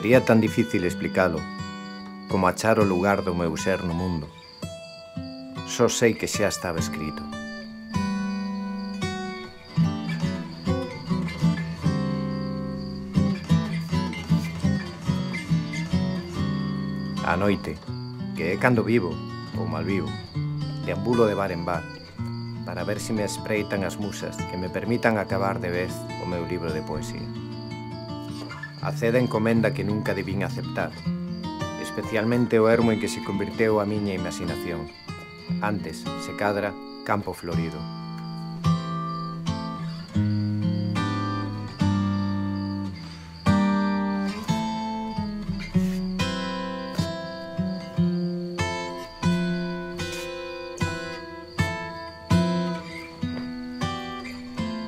sería tan difícil explicalo como achar o lugar do meu ser no mundo. Só sei que xa estaba escrito. A noite, que é cando vivo, ou mal vivo, deambulo de bar en bar, para ver se me espreitan as musas que me permitan acabar de vez o meu libro de poesía. Accede a encomenda que nunca debín aceptar, especialmente o ermo en que se convirteu a miña imaginación. Antes, se cadra, campo florido.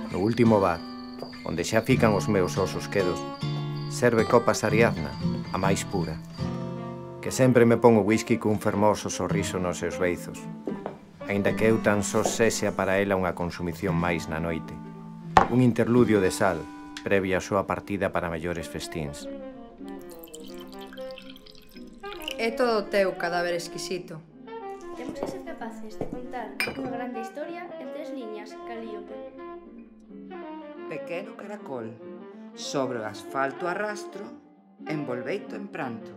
No último bar, onde xa fican os meus osos quedos, serve copas Ariadna, a máis pura, que sempre me pon o whisky cun fermoso sorriso nos seus beizos, aínda que eu tan só sesea para ela unha consumición máis na noite, un interludio de sal previa a súa partida para mellores festíns. É todo teu, cadáver exquisito. Temos que ser capaces de contar unha grande historia en 3 liñas, Calíope. Pequeno caracol, sobre o asfalto arrastro, envolveito en pranto.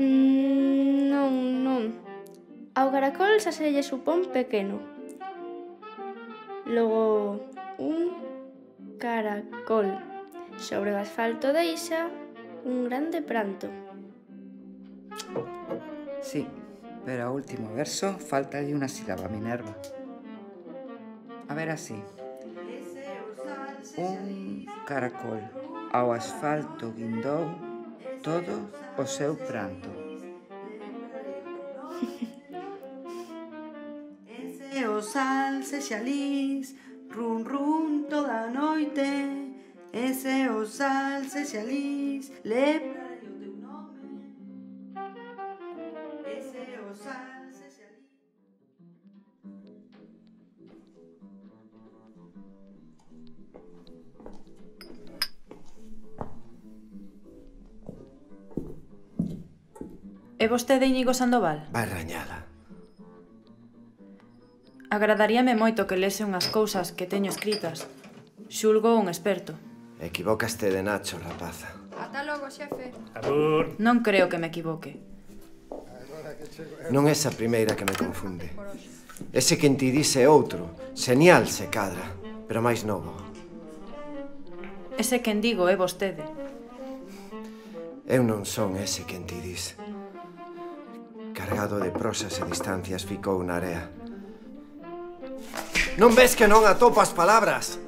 Non. Ao caracol xa se lle supón pequeno. Logo, un caracol sobre o asfalto deixa un grande pranto. Sí, pero ao último verso falta de unha sílaba, Minerva. A ver así. Un caracol ao asfalto guindou todo o seu pranto. Ese o sal se xalís, run run toda a noite. Ese o sal se xalís, lepra o teu nome. Ese o sal se xalís. E vostede, Íñigo Sandoval? Barrañada. Agradaríame moito que lese unhas cousas que teño escritas. Xulgo un experto. Equivócaste de Nacho, rapaza. Ata logo, xefe. Abur. Non creo que me equivoque. Non é esa primeira que me confunde. Ese que en ti dice outro, señal se cadra, pero máis novo. Ese que en digo é vostede. Eu non son ese que en ti dice. Cargado de prosas e distancias ficou na area. Non ves que non atopo as palabras?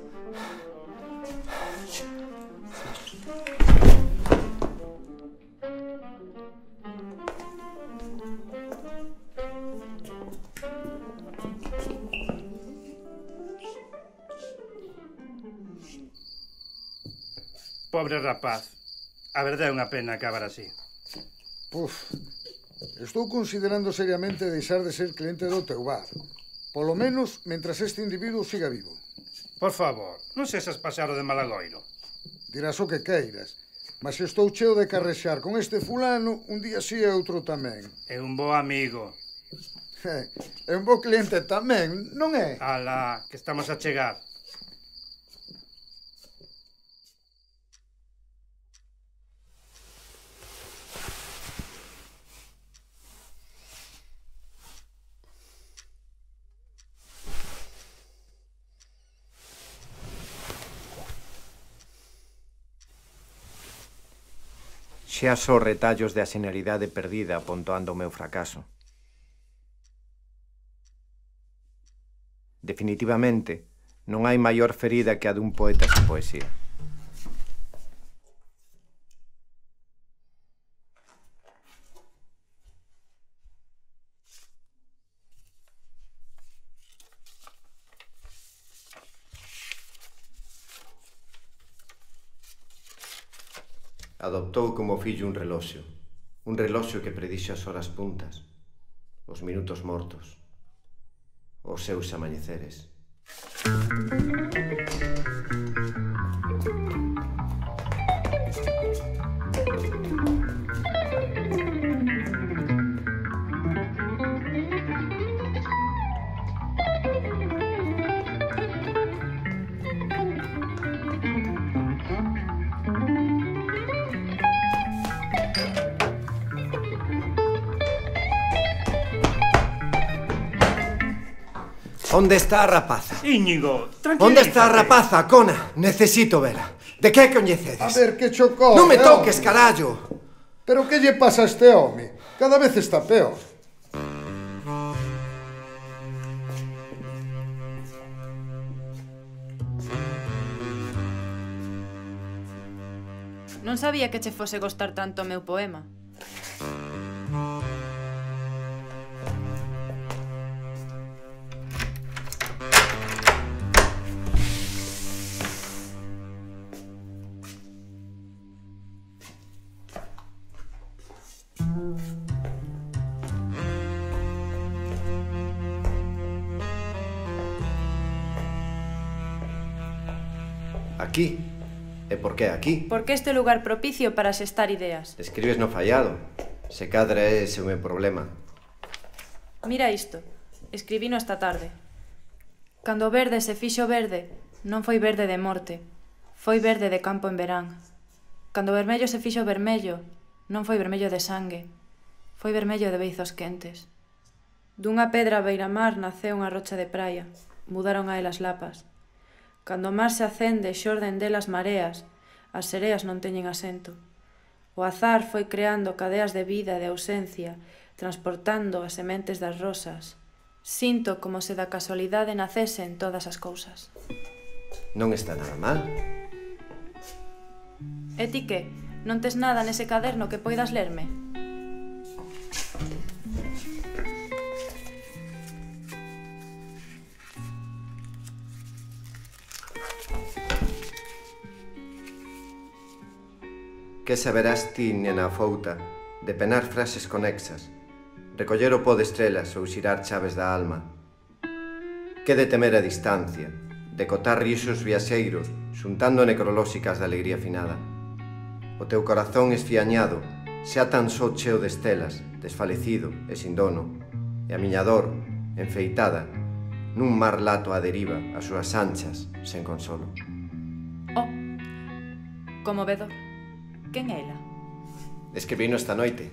Pobre rapaz. A verdade é unha pena acabar así. Puf. Estou considerando seriamente deixar de ser cliente do teu bar, polo menos mentras este individuo siga vivo. Por favor, non sexas pasado de malagoiro. Dirás o que queiras, mas estou cheo de carrexar con este fulano un día si e outro tamén. É un bo amigo. É un bo cliente tamén, non é? Alá, que estamos a chegar. Xa só retallos de asinalidade perdida apontando o meu fracaso. Definitivamente, non hai maior ferida que a dun poeta sen poesía. Adoptou como fillo un reloxo que predixe as horas puntas, os minutos mortos, os seus amañeceres. ¿Dónde está a rapaza? Íñigo, tranquilízate. ¿Dónde está a rapaza, Cona? Necesito vela. ¿De qué coñecedes? A ver, que chocó. ¡No me toques, hombre, carallo! ¿Pero qué le pasa a este hombre? Cada vez está peor. Non sabía que che fose gostar tanto o meu poema. Aquí. ¿E por qué aquí? Porque este lugar propicio para asestar ideas. Escribes no fallado. Se cadra ese meu problema. Mira isto. Escribino esta tarde. Cando verde se fixo verde, non foi verde de morte. Foi verde de campo en verán. Cando vermello se fixo vermello, non foi vermello de sangue. Foi vermello de beizos quentes. Dunha pedra a beiramar naceu unha rocha de praia. Mudaron a elas lapas. Cando o mar se acende, xorden delas mareas, as sereas non teñen asento. O azar foi creando cadeas de vida e de ausencia, transportando as sementes das rosas. Sinto como se da casualidade nacese en todas as cousas. Non está nada mal. E ti que? Non tes nada nese caderno que poidas lerme? Que saberás ti, nena fouta, de penar frases conexas, recoller o pó de estrelas ou xirar chaves da alma? Que de temer a distancia, de cotar risos viaxeiros, xuntando necrolóxicas da alegría finada? O teu corazón esfiañado, xa tan só cheo de estelas, desfalecido e sin dono, e a miña dor, enfeitada, nun mar lato á deriva, as súas anchas, sen consolo. Oh, conmovedor. Quen é ela? Escribino esta noite.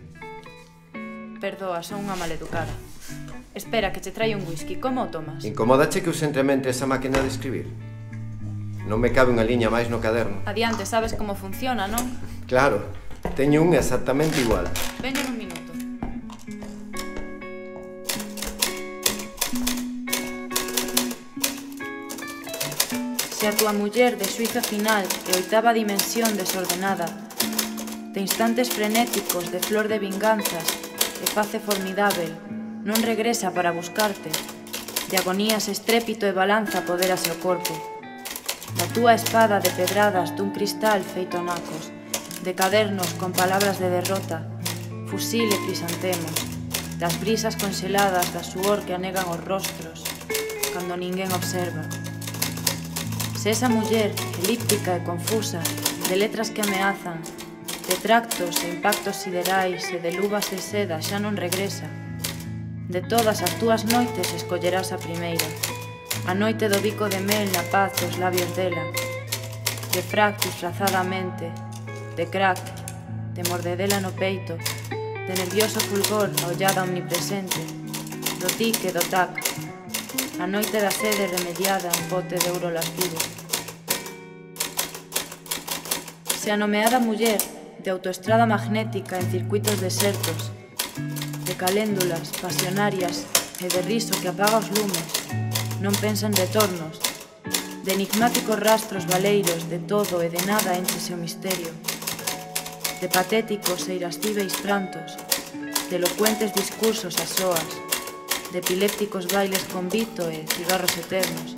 Perdoa, son unha maleducada. Espera que che trai un whisky, como o tomas? Incomódache que use entremente esa máquina de escribir? Non me cabe unha liña máis no caderno. Adiante, sabes como funciona, non? Claro, teño un exactamente igual. Veño nun minuto. Se a túa muller de xuizo final e oitava dimensión desordenada, de instantes frenéticos, de flor de vinganzas, de face formidável, non regresa para buscarte, de agonías estrépito e balanza apoderase o corpo, da túa espada de pedradas dun cristal feito nacos, de cadernos con palabras de derrota, fusil e crisantemos, das brisas conxeladas da suor que anegan os rostros, cando ninguén observa. Se esa muller, elíptica e confusa, de letras que ameazan, de tractos e impactos siderais e de luvas de seda xa non regresa. De todas as túas noites escollerás a primeira, a noite do bico de mel na paz dos labios dela, de frac disfrazadamente, de crack, de mordedela no peito, de nervioso fulgor na ollada omnipresente, do tic e do tac, a noite da sede remediada a un bote de ouro lascivo. Se a nomeada muller, de autoestrada magnética en circuitos desertos, de caléndulas pasionarias e de riso que apaga os lumes, non pensa en retornos, de enigmáticos rastros baleiros de todo e de nada enchese o misterio, de patéticos e irascíbeis prantos, de elocuentes discursos a soas, de epilépticos bailes con vito e cigarros eternos.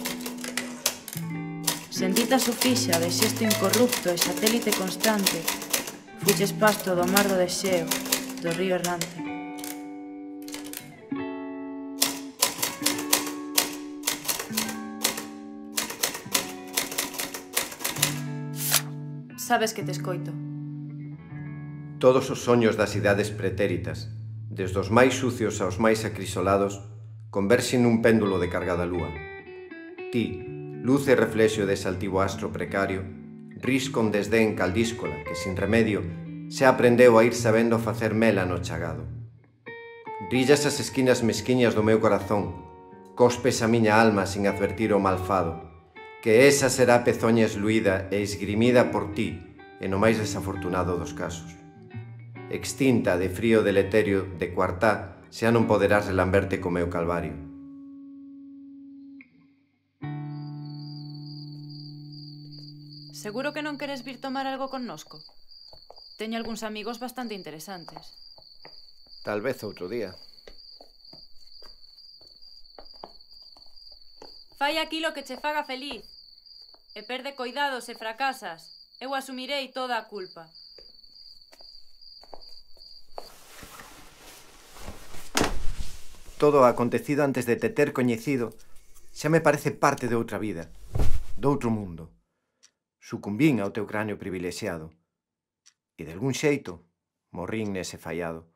Sentita sufixa de xesto incorrupto e satélite constante, fuches pasto do mar do deseo, do río errante. Sabes que te escoito. Todos os soños das idades pretéritas, desde os máis sucios aos máis acrisolados, conversen nun péndulo de cargada lúa. Ti, luz e reflexo dese altivo astro precario, ris con desdén caldíscola que, sin remedio, se aprendeu a ir sabendo facer mela no chagado. Rillas as esquinas mesquiñas do meu corazón, cospes a miña alma sin advertir o malfado, que esa será pezoña esluída e esgrimida por ti en o máis desafortunado dos casos. Extinta de frío deleterio de cuartá, xa non poderás relamberte co meu calvario. Seguro que non queres vir tomar algo connosco? Teño algúns amigos bastante interesantes. Tal vez outro día. Fai aquí lo que che faga feliz. E perde coidado se fracasas. Eu asumirei toda a culpa. Todo o acontecido antes de te ter coñecido xa me parece parte de outra vida, de outro mundo. Sucumbín ao teu cráneo privilexiado. E de algún xeito morrín nese fallado.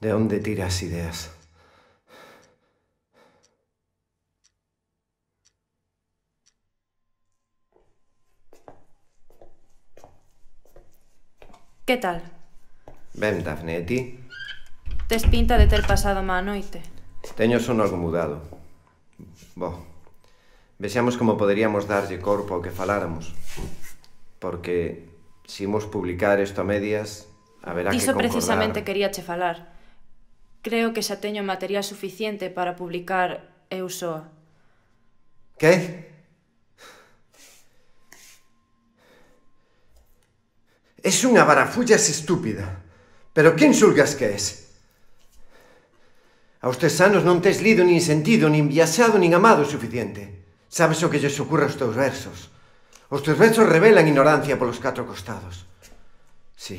¿De dónde tiras ideas? ¿Qué tal? Ben, Dafne, e ti? Tes pinta de ter pasado má noite. Teño sono algo mudado. Bo, vexamos como poderíamos darlle corpo ao que faláramos. Porque, se imos publicar isto a medias, haberá que concordar. Diso precisamente queríache falar. Creo que xa teño material suficiente para publicar eu soa. Que? Es unha barafullas estúpida. Pero quen xulgas que es? Aos 3 anos non tes lido, nin sentido, nin viaxado, nin amado o suficiente. Sabes o que lles ocurre aos teus versos. Os teus versos revelan ignorancia polos 4 costados. Si,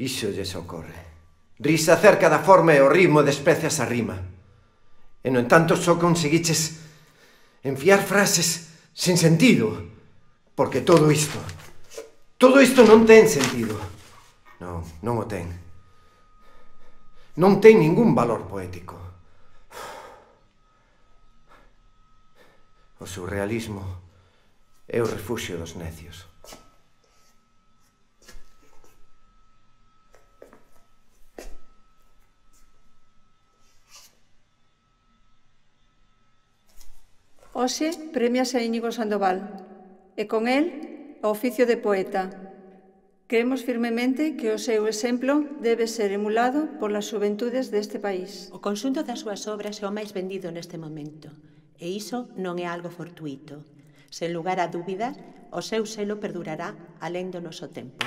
iso lles ocorre. Risa cerca da forma e o ritmo e desprecias a rima. E no entanto só conseguiches enfiar frases sen sentido, porque todo isto non ten sentido. Non o ten. Non ten ningún valor poético. O surrealismo é o refuxio dos necios. Hoxe premiase a Íñigo Sandoval e con el o oficio de poeta. Creemos firmemente que o seu exemplo debe ser emulado polas xuventudes deste país. O conxunto das súas obras é o máis vendido neste momento e iso non é algo fortuito. Sen lugar a dúbidas, o seu selo perdurará alén do noso tempo.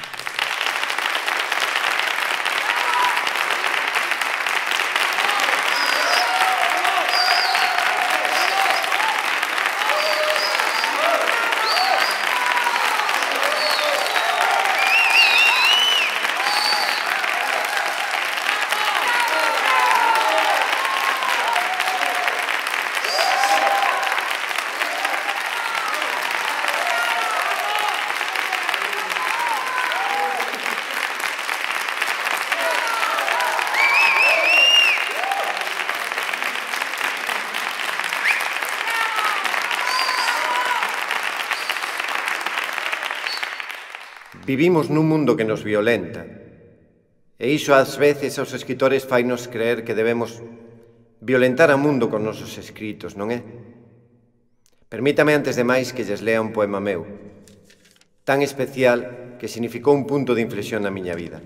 Vivimos nun mundo que nos violenta e iso ás veces aos escritores fainos creer que debemos violentar ao mundo con nosos escritos, non é? Permítame antes de máis que lles lea un poema meu tan especial que significou un punto de inflexión na miña vida.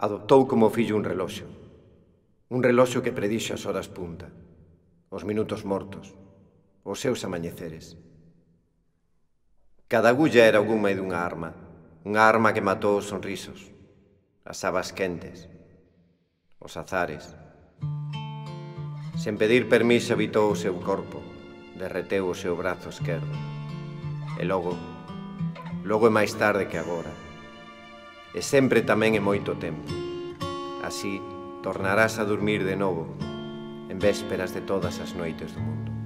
Adoptou como fillo un reloxo que predixo as horas punta, os minutos mortos, os seus amañeceres. Cada agulla era alguma dunha arma, unha arma que matou os sonrisos, as abas quentes, os azares. Sen pedir permiso habitou o seu corpo, derreteu o seu brazo esquerdo. E logo é máis tarde que agora. E sempre tamén é moito tempo. Así tornarás a dormir de novo en vésperas de todas as noites do mundo.